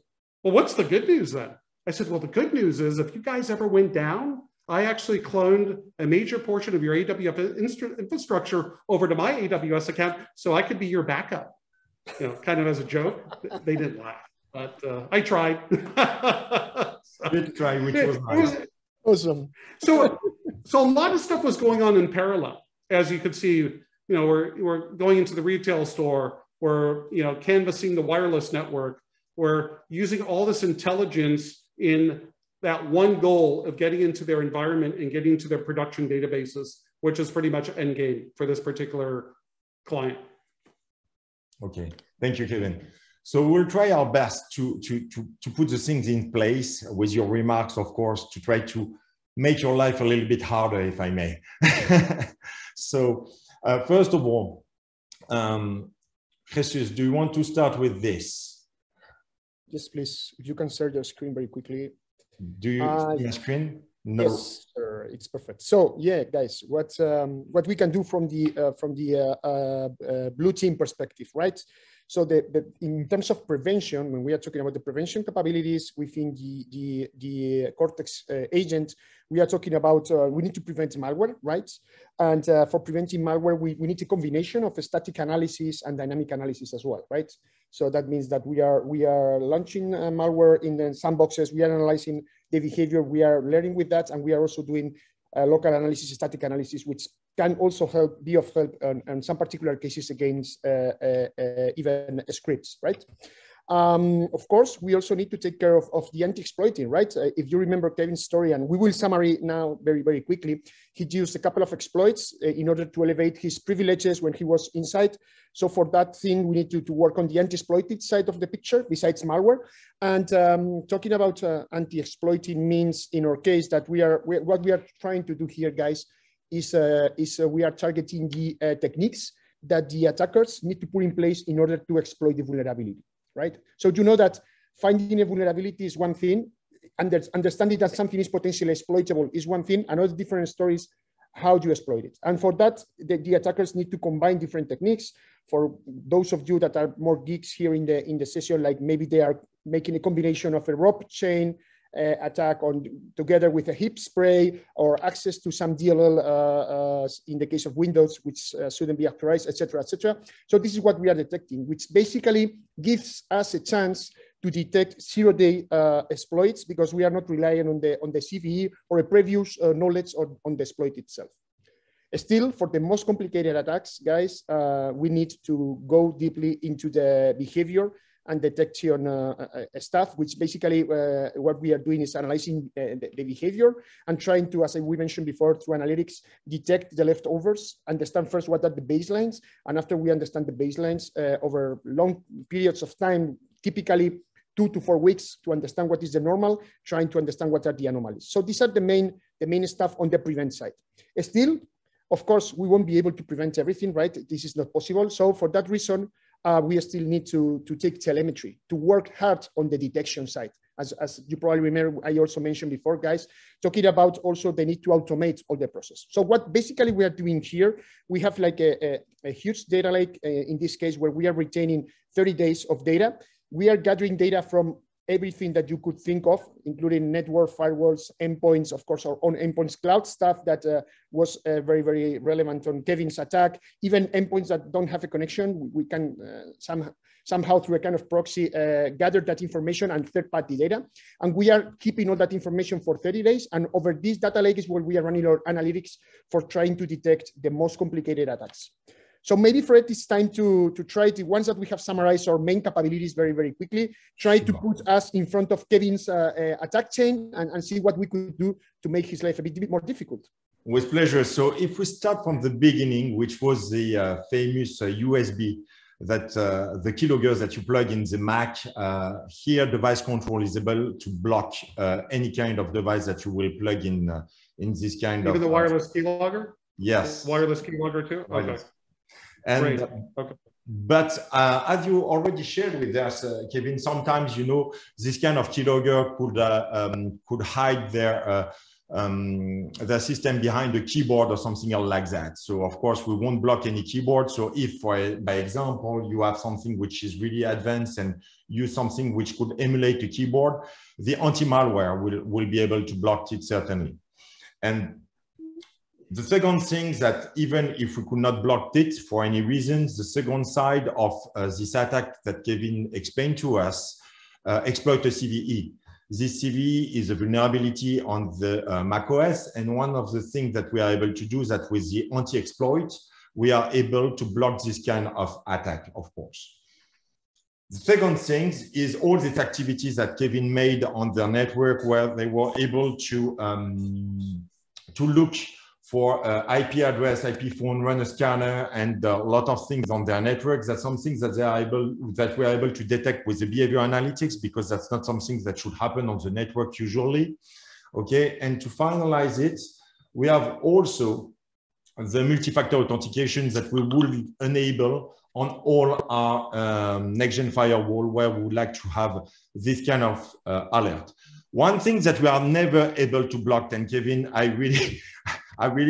well, what's the good news then? I said, well, the good news is if you guys ever went down, I actually cloned a major portion of your AWS infrastructure over to my AWS account so I could be your backup. Kind of as a joke. They didn't laugh, but I tried. So, did try, which was nice. Awesome. So a lot of stuff was going on in parallel, as you could see. We're going into the retail store, we're canvassing the wireless network, we're using all this intelligence in that one goal of getting into their environment and getting to their production databases, which is pretty much end game for this particular client. Okay, thank you, Kevin. So we'll try our best to put the things in place with your remarks, of course, to try to make your life a little bit harder, if I may. So. First of all, Jesus, do you want to start with this? Yes, please. If you can share your screen very quickly. Do you see the screen? No. Yes, sir. It's perfect. So yeah, guys, what we can do from the blue team perspective, right? So in terms of prevention, when we are talking about the prevention capabilities within the Cortex agent, we are talking about we need to prevent malware, right? And for preventing malware, we need a combination of static analysis and dynamic analysis as well, right? So that means that we are launching malware in the sandboxes, we are analyzing the behavior, we are learning with that, and we are also doing local analysis, static analysis, which can also be of help in some particular cases against even scripts, right? Of course, we also need to take care of the anti-exploiting, right? If you remember Kevin's story, and we will summary now very, very quickly, he used a couple of exploits in order to elevate his privileges when he was inside. So for that thing, we need to work on the anti-exploited side of the picture, besides malware. And talking about anti-exploiting means, in our case, that what we are trying to do here, guys, is we are targeting the techniques that the attackers need to put in place in order to exploit the vulnerability, right? So you know that finding a vulnerability is one thing, understanding that something is potentially exploitable is one thing, another different story is how do you exploit it. And for that, the attackers need to combine different techniques. For those of you that are more geeks here in the session, like maybe they are making a combination of a rope chain attack on together with a heap spray or access to some DLL in the case of Windows, which shouldn't be authorized, etc., etc. So this is what we are detecting, which basically gives us a chance to detect zero-day exploits, because we are not relying on the CVE or a previous knowledge on the exploit itself. Still, for the most complicated attacks, guys, we need to go deeply into the behavior and detection stuff, which basically what we are doing is analyzing the behavior and trying to, as we mentioned before, through analytics, detect the leftovers, understand first what are the baselines, and after we understand the baselines over long periods of time, typically 2 to 4 weeks, to understand what is the normal, trying to understand what are the anomalies. So these are the main stuff on the prevent side. Still, of course, we won't be able to prevent everything, right? This is not possible. So for that reason, we still need to take telemetry, to work hard on the detection side. As you probably remember, I also mentioned before, guys, talking about also the need to automate all the process. So what basically we are doing here, we have like a huge data lake in this case, where we are retaining 30 days of data. We are gathering data from everything that you could think of, including network, firewalls, endpoints, of course, our own endpoints, cloud stuff that was very, very relevant on Kevin's attack, even endpoints that don't have a connection. We can somehow through a kind of proxy gather that information and third-party data. And we are keeping all that information for 30 days. And over this data lake is where we are running our analytics for trying to detect the most complicated attacks. So maybe, Fred, it's time to try the ones that we have summarized our main capabilities very, very quickly, try to put us in front of Kevin's attack chain and see what we could do to make his life a bit more difficult. With pleasure. So if we start from the beginning, which was the famous USB, that the keyloggers that you plug in the Mac, here device control is able to block any kind of device that you will plug in this kind of... Even the wireless keylogger? Yes. Wireless keylogger too? Okay. And, okay. But as you already shared with us, Kevin, sometimes, you know, this kind of keylogger could hide their system behind the keyboard or something else like that. So, of course, we won't block any keyboard. So if, by example, you have something which is really advanced and use something which could emulate the keyboard, the anti-malware will be able to block it, certainly. And the second thing that even if we could not block it for any reasons, the second side of this attack that Kevin explained to us, exploit a CVE. This CVE is a vulnerability on the macOS. And one of the things that we are able to do is that with the anti-exploit, we are able to block this kind of attack, of course. The second thing is all these activities that Kevin made on their network where they were able to look for IP address, IP phone, run a scanner, and a lot of things on their networks. That's something that we are able to detect with the behavior analytics, because that's not something that should happen on the network usually. Okay, and to finalize it, we have also the multi-factor authentication that we will enable on all our next-gen firewall, where we would like to have this kind of alert. One thing that we are never able to block, and Kevin, I really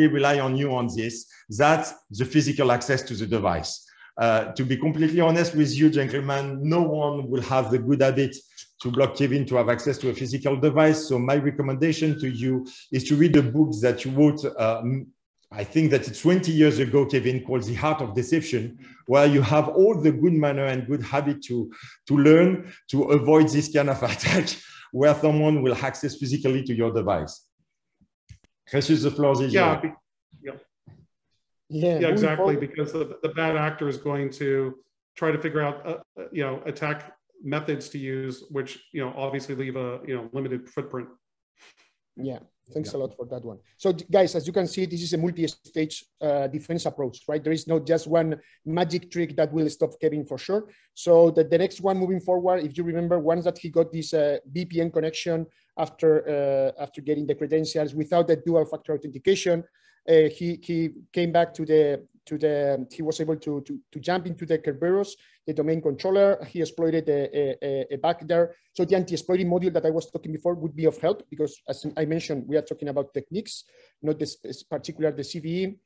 rely on you on this, that's the physical access to the device. To be completely honest with you, gentlemen, no one will have the good habit to block Kevin to have access to a physical device. So my recommendation to you is to read the books that you wrote. I think that it's 20 years ago, Kevin, called The Heart of Deception, where you have all the good manner and good habit to learn to avoid this kind of attack where someone will access physically to your device. Yeah, exactly. Because the bad actor is going to try to figure out, you know, attack methods to use, which, you know, obviously leave a, you know, limited footprint. Yeah. Thanks a lot for that one. So guys, as you can see, this is a multi-stage defense approach, right? There is not just one magic trick that will stop Kevin for sure. So the next one moving forward, if you remember, once that he got this VPN connection after getting the credentials without the dual factor authentication, he came back he was able to jump into the Kerberos, the domain controller. He exploited a bug there. So the anti-exploiting module that I was talking before would be of help, because as I mentioned, we are talking about techniques, not this particular, the CVE.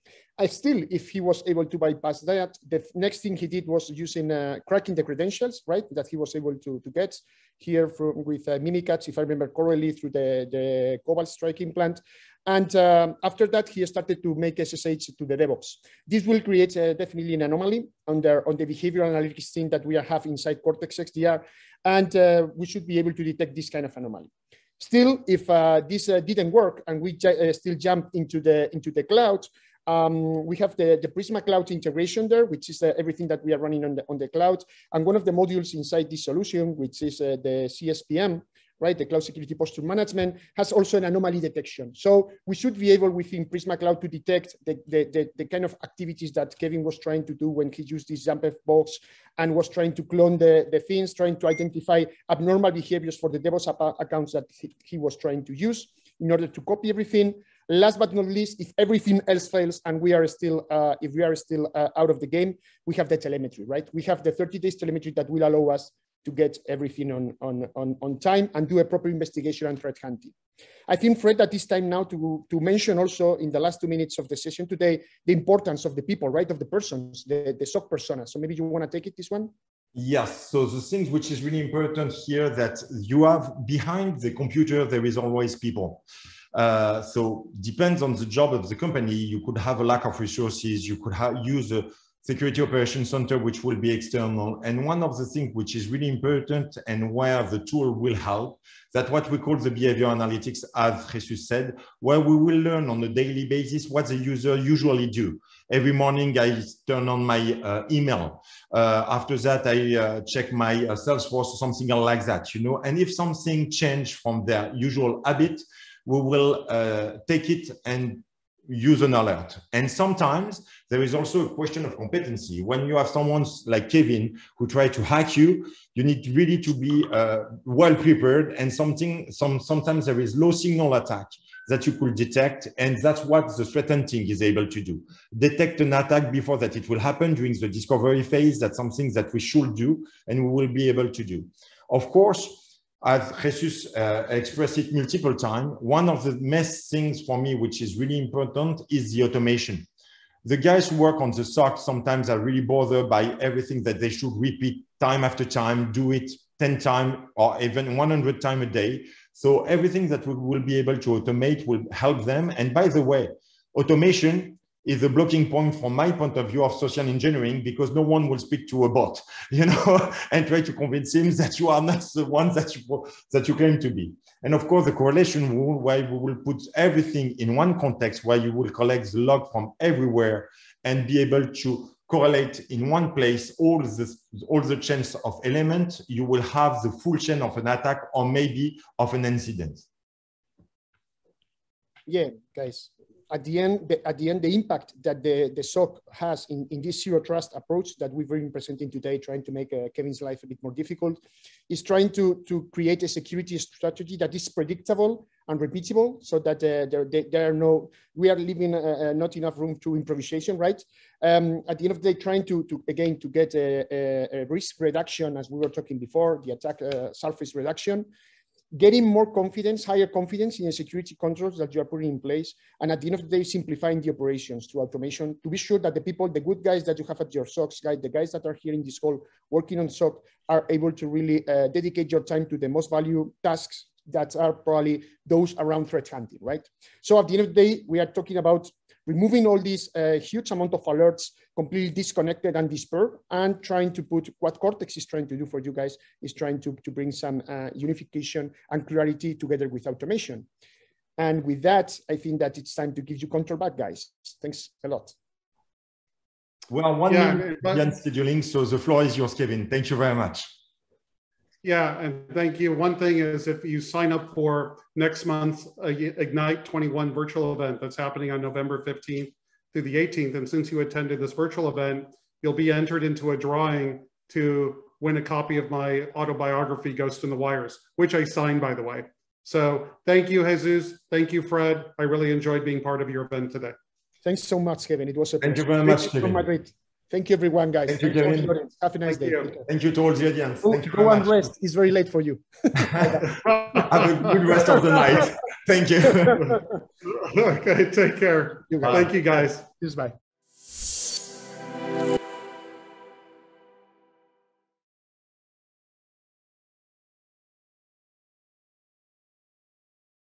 Still, if he was able to bypass that, the next thing he did was using cracking the credentials, right? That he was able to get here with Mimikatz, if I remember correctly, through the Cobalt Strike implant. And after that, he started to make SSH to the DevOps. This will create definitely an anomaly on the behavioral analytics team that we have inside Cortex XDR. And we should be able to detect this kind of anomaly. Still, if this didn't work and we still jumped into the cloud, we have the Prisma Cloud integration there, which is everything that we are running on the cloud. And one of the modules inside this solution, which is the CSPM, right, the Cloud Security Posture Management, has also an anomaly detection. So we should be able within Prisma Cloud to detect the kind of activities that Kevin was trying to do when he used this Jamf box and was trying to clone the things, trying to identify abnormal behaviors for the DevOps accounts that he was trying to use in order to copy everything. Last but not least, if everything else fails and we are still, out of the game, we have the telemetry, right? We have the 30 days telemetry that will allow us to get everything on time and do a proper investigation and threat hunting. I think, Fred, at this time now to mention also in the last 2 minutes of the session today, the importance of the people, right? Of the persons, the SOC persona. So maybe you want to take it, this one? Yes, so the thing which is really important here that you have behind the computer, there is always people. So depends on the job of the company, you could have a lack of resources, you could use a security operations center which will be external. And one of the things which is really important and where the tool will help, that what we call the behavior analytics, as Jesus said, where we will learn on a daily basis what the user usually do. Every morning I turn on my email. After that, I check my Salesforce or something like that, you know. And if something changed from their usual habit, we will take it and use an alert. And sometimes there is also a question of competency. When you have someone like Kevin who try to hack you, you need really to be well prepared. And sometimes there is low signal attack that you could detect. And that's what the threat hunting is able to do. Detect an attack before that it will happen during the discovery phase. That's something that we should do and we will be able to do. Of course, as Jesus expressed it multiple times, one of the best things for me, which is really important, is the automation. The guys who work on the SOC sometimes are really bothered by everything that they should repeat time after time, do it 10 times or even 100 times a day. So everything that we will be able to automate will help them. And by the way, automation is a blocking point from my point of view of social engineering, because no one will speak to a bot, you know, and try to convince him that you are not the one that you claim to be. And of course, the correlation rule, where we will put everything in one context, where you will collect the log from everywhere and be able to correlate in one place all the chains of elements, you will have the full chain of an attack or maybe of an incident. Yeah, guys. At the end, the impact that the SOC has in this zero trust approach that we've been presenting today, trying to make Kevin's life a bit more difficult, is trying to create a security strategy that is predictable and repeatable, so that we are leaving not enough room to improvisation, right? At the end of the day, trying to get a risk reduction, as we were talking before, the attack surface reduction, getting more confidence, higher confidence in the security controls that you are putting in place. And at the end of the day, simplifying the operations through automation to be sure that the people, the good guys that you have at your SOCs, the guys that are here in this call working on SOC, are able to really dedicate your time to the most value tasks that are probably those around threat hunting, right? So at the end of the day, we are talking about removing all these huge amount of alerts, completely disconnected and dispersed, and trying to put what Cortex is trying to do for you guys is trying to bring some unification and clarity together with automation. And with that, I think that it's time to give you control back, guys. Thanks a lot. Well, one million scheduling, so the floor is yours, Kevin. Thank you very much. Yeah, and thank you. One thing is, if you sign up for next month's Ignite 21 virtual event that's happening on November 15th through the 18th, and since you attended this virtual event, you'll be entered into a drawing to win a copy of my autobiography, Ghost in the Wires, which I signed, by the way. So thank you, Jesus. Thank you, Fred. I really enjoyed being part of your event today. Thanks so much, Kevin. It was a pleasure. Thank you very much, Kevin. Thank you, everyone, guys. Thank you, Kevin. Have a nice day. Thank you to all the audience. Go and rest. It's very late for you. Have a good rest of the night. Thank you. Okay, take care. Thank you, guys. Cheers, bye.